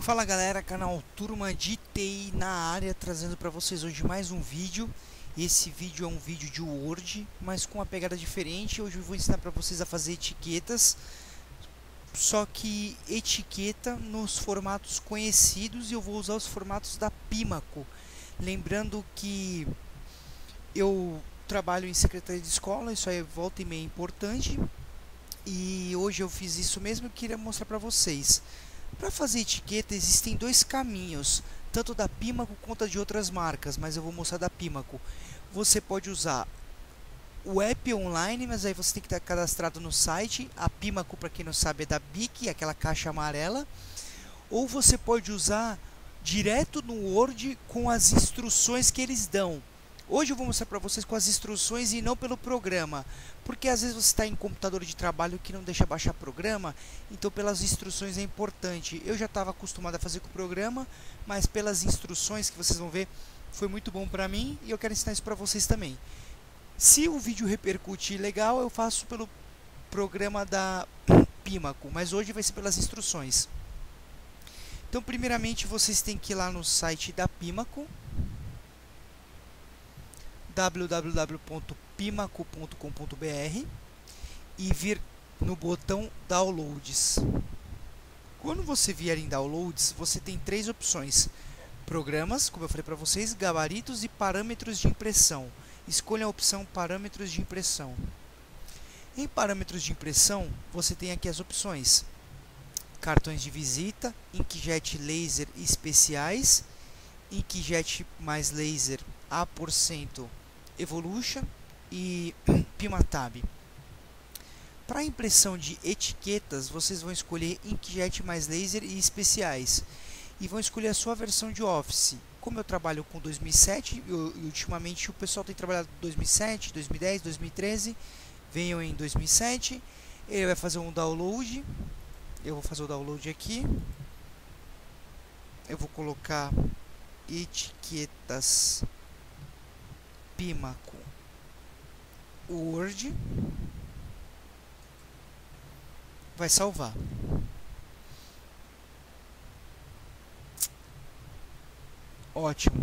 Fala galera, canal Turma de TI na área, trazendo para vocês hoje mais um vídeo. Esse vídeo é um vídeo de Word, mas com uma pegada diferente. Hoje eu vou ensinar para vocês a fazer etiquetas, só que etiqueta nos formatos conhecidos, e eu vou usar os formatos da Pimaco. Lembrando que eu trabalho em secretaria de escola, isso aí volta e meia importante, e hoje eu fiz isso mesmo e queria mostrar para vocês. Para fazer etiqueta existem dois caminhos, tanto da Pimaco quanto de outras marcas, mas eu vou mostrar da Pimaco. Você pode usar o app online, mas aí você tem que estar cadastrado no site. A Pimaco, para quem não sabe, é da BIC, aquela caixa amarela. Ou você pode usar direto no Word com as instruções que eles dão. Hoje eu vou mostrar para vocês com as instruções e não pelo programa, porque às vezes você está em computador de trabalho que não deixa baixar programa, então pelas instruções é importante. Eu já estava acostumado a fazer com o programa, mas pelas instruções que vocês vão ver, foi muito bom para mim e eu quero ensinar isso para vocês também. Se o vídeo repercutir legal, eu faço pelo programa da Pimaco, mas hoje vai ser pelas instruções. Então primeiramente vocês têm que ir lá no site da Pimaco, www.pimaco.com.br, e vir no botão Downloads. Quando você vier em Downloads, você tem três opções: programas, como eu falei para vocês, gabaritos e parâmetros de impressão. Escolha a opção parâmetros de impressão. Em parâmetros de impressão, você tem aqui as opções: cartões de visita, inkjet laser especiais, inkjet mais laser A% Evolution e PimaTab. Para impressão de etiquetas, vocês vão escolher inkjet mais laser e especiais, e vão escolher a sua versão de Office. Como eu trabalho com 2007, e ultimamente o pessoal tem trabalhado com 2007, 2010, 2013, venham em 2007, ele vai fazer um download. Eu vou fazer o download aqui, eu vou colocar etiquetas Pimaco Word, vai salvar. Ótimo.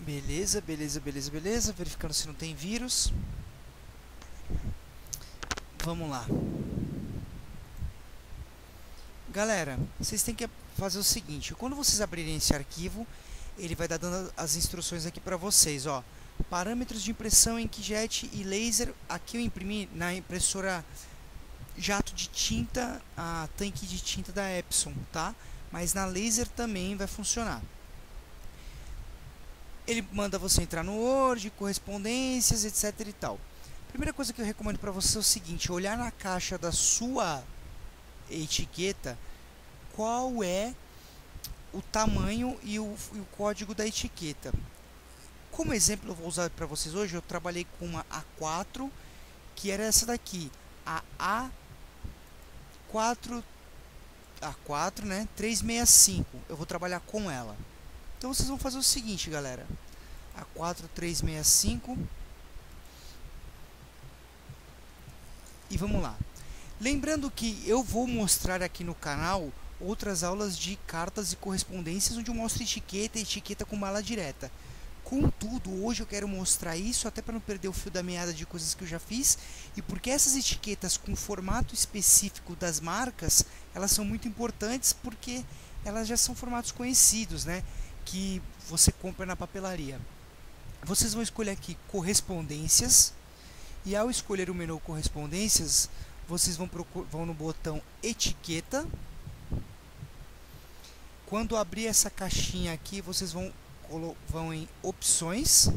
Beleza, beleza, beleza, beleza. Verificando se não tem vírus. Vamos lá. Galera, vocês têm que fazer o seguinte: quando vocês abrirem esse arquivo, ele vai dar dando as instruções aqui para vocês, ó. Parâmetros de impressão, inkjet e laser. Aqui eu imprimi na impressora jato de tinta, a tanque de tinta da Epson, tá? Mas na laser também vai funcionar. Ele manda você entrar no Word, correspondências, etc e tal. A primeira coisa que eu recomendo para você é o seguinte: olhar na caixa da sua etiqueta qual é o tamanho e o código da etiqueta. Como exemplo eu vou usar para vocês hoje, eu trabalhei com uma A4, que era essa daqui, a A4, né, 365. Eu vou trabalhar com ela, então vocês vão fazer o seguinte, galera: A4 365, e vamos lá. Lembrando que eu vou mostrar aqui no canal outras aulas de cartas e correspondências, onde eu mostro etiqueta e etiqueta com mala direta. Contudo, hoje eu quero mostrar isso, até para não perder o fio da meada de coisas que eu já fiz, e porque essas etiquetas com formato específico das marcas, elas são muito importantes, porque elas já são formatos conhecidos, né, que você compra na papelaria. Vocês vão escolher aqui correspondências, e ao escolher o menu correspondências, vocês vão no botão etiqueta. Quando abrir essa caixinha aqui, vocês vão em opções.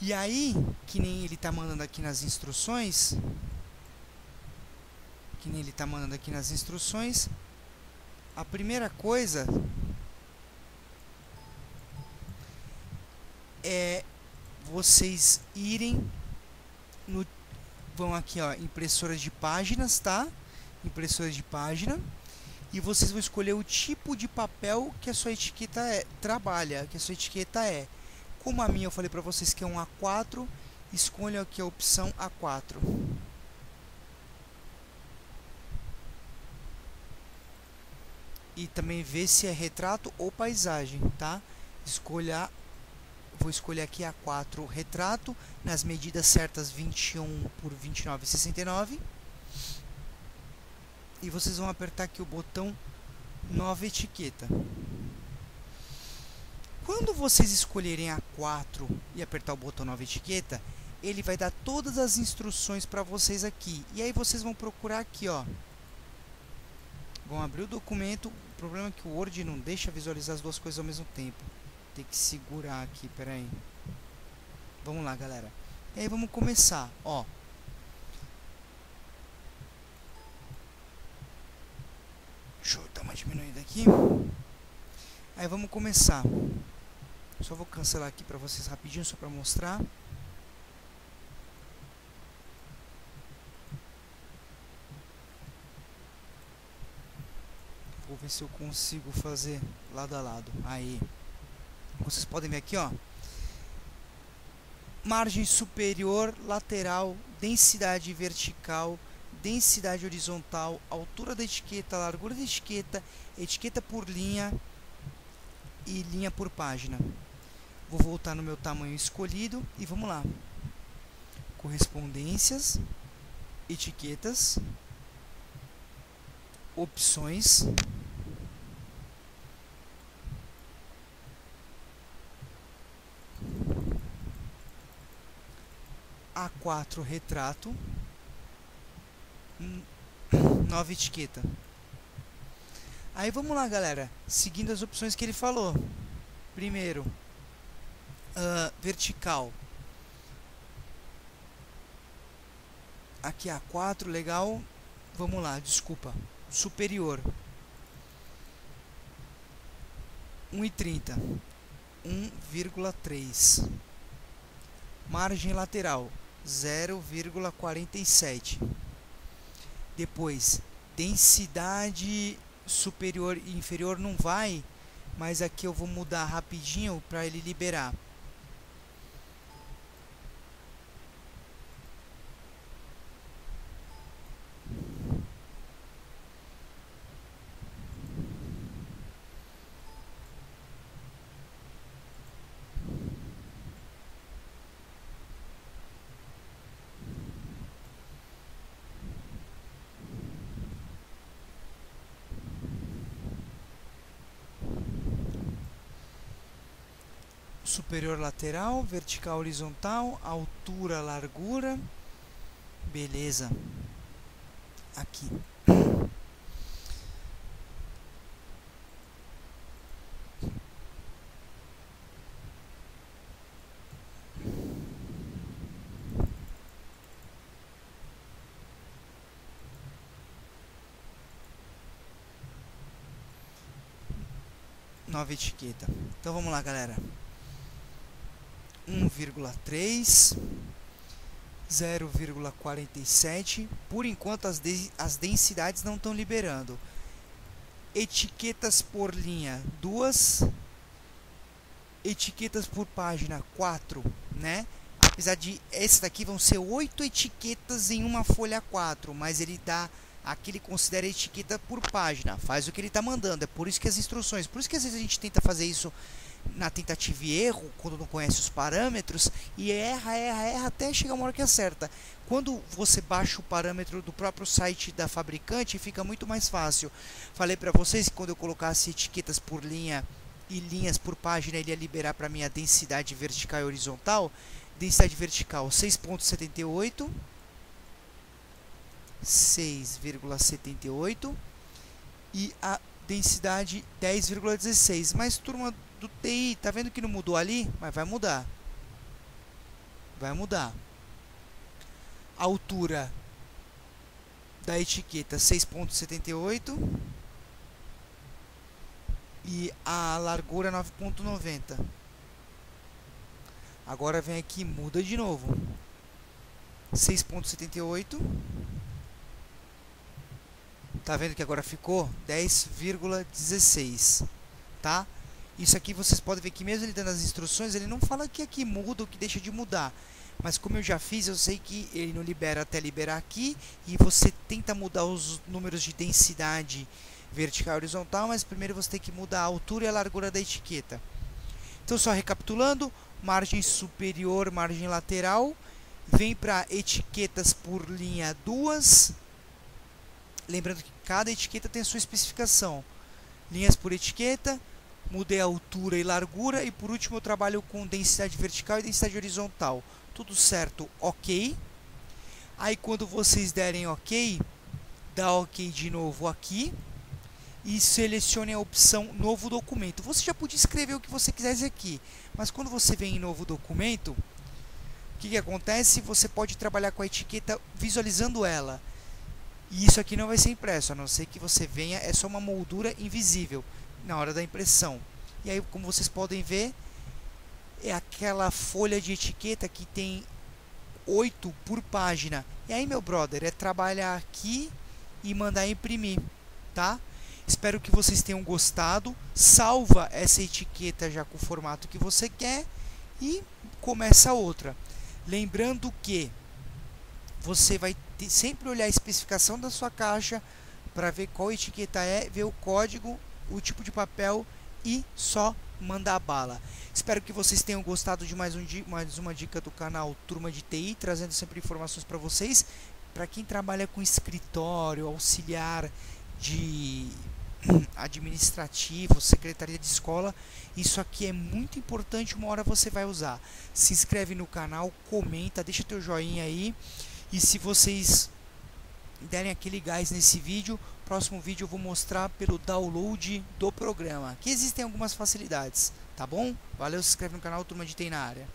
E aí, que nem ele está mandando aqui nas instruções, a primeira coisa é vocês irem no... vão aqui, ó, impressoras de páginas, tá? Impressoras de página. E vocês vão escolher o tipo de papel que a sua etiqueta trabalha, que a sua etiqueta é. Como a minha eu falei para vocês que é um A4, escolha aqui a opção A4. E também ver se é retrato ou paisagem, tá? Escolha, vou escolher aqui A4 retrato, nas medidas certas 21 por 29,69. E vocês vão apertar aqui o botão nova etiqueta. Quando vocês escolherem A4 e apertar o botão nova etiqueta, ele vai dar todas as instruções para vocês aqui. E aí vocês vão procurar aqui, ó. Vão abrir o documento. O problema é que o Word não deixa visualizar as duas coisas ao mesmo tempo. Tem que segurar aqui, peraí. Vamos lá, galera. E aí vamos começar, ó. Deixa eu dar uma diminuída aqui. Aí vamos começar. Só vou cancelar aqui para vocês rapidinho, só para mostrar. Vou ver se eu consigo fazer lado a lado. Aí. Vocês podem ver aqui, ó. Margem superior, lateral, densidade vertical, densidade horizontal, altura da etiqueta, largura da etiqueta, etiqueta por linha e linha por página. Vou voltar no meu tamanho escolhido e vamos lá. Correspondências, etiquetas, opções, A4 retrato, nova etiqueta. Aí vamos lá, galera, seguindo as opções que ele falou. Primeiro, vertical. Aqui A4, legal. Vamos lá, desculpa. Superior. 1,30. 1,3. Margem lateral, 0,47. Depois, densidade superior e inferior não vai, mas aqui eu vou mudar rapidinho para ele liberar. Superior lateral, vertical horizontal, altura, largura. Beleza. Aqui. Nova etiqueta. Então vamos lá, galera. 1,3, 0,47. Por enquanto as densidades não estão liberando. Etiquetas por linha, 2. Etiquetas por página, 4, né? Apesar de essa daqui vão ser 8 etiquetas em uma folha 4, mas ele dá, aqui ele considera etiqueta por página. Faz o que ele está mandando, é por isso que as instruções, por isso que às vezes a gente tenta fazer isso na tentativa e erro, quando não conhece os parâmetros, e erra até chegar uma hora que acerta. Quando você baixa o parâmetro do próprio site da fabricante, fica muito mais fácil. Falei para vocês que quando eu colocasse etiquetas por linha e linhas por página, ele ia liberar para mim a densidade vertical e horizontal. Densidade vertical 6,78, 6,78, e a densidade 10,16. Mas turma do TI, tá vendo que não mudou ali? Mas vai mudar. Vai mudar. A altura da etiqueta 6,78 e a largura 9,90. Agora vem aqui, muda de novo. 6,78. Tá vendo que agora ficou 10,16, tá? Isso aqui vocês podem ver que mesmo ele dando as instruções, ele não fala que aqui muda ou que deixa de mudar. Mas como eu já fiz, eu sei que ele não libera até liberar aqui. E você tenta mudar os números de densidade vertical e horizontal, mas primeiro você tem que mudar a altura e a largura da etiqueta. Então só recapitulando, margem superior, margem lateral, vem para etiquetas por linha 2. Lembrando que cada etiqueta tem a sua especificação. Linhas por etiqueta, mudei a altura e largura e por último eu trabalho com densidade vertical e densidade horizontal. Tudo certo, ok. Aí quando vocês derem ok, dá ok de novo aqui e selecione a opção novo documento. Você já podia escrever o que você quisesse aqui, mas quando você vem em novo documento, o que acontece? Você pode trabalhar com a etiqueta visualizando ela. E isso aqui não vai ser impresso, a não ser que você venha, é só uma moldura invisível na hora da impressão. E aí, como vocês podem ver, é aquela folha de etiqueta que tem 8 por página. E aí, meu brother, é trabalhar aqui e mandar imprimir, tá? Espero que vocês tenham gostado. Salva essa etiqueta já com o formato que você quer e começa outra. Lembrando que você vai sempre olhar a especificação da sua caixa para ver qual etiqueta é, ver o código, o tipo de papel e só mandar bala. Espero que vocês tenham gostado de mais uma dica do canal Turma de TI, trazendo sempre informações para vocês. Para quem trabalha com escritório, auxiliar de administrativo, secretaria de escola, isso aqui é muito importante, uma hora você vai usar. Se inscreve no canal, comenta, deixa teu joinha aí. E se vocês derem aquele gás nesse vídeo, próximo vídeo eu vou mostrar pelo download do programa, que existem algumas facilidades, tá bom? Valeu, se inscreve no canal Turma de TI na área.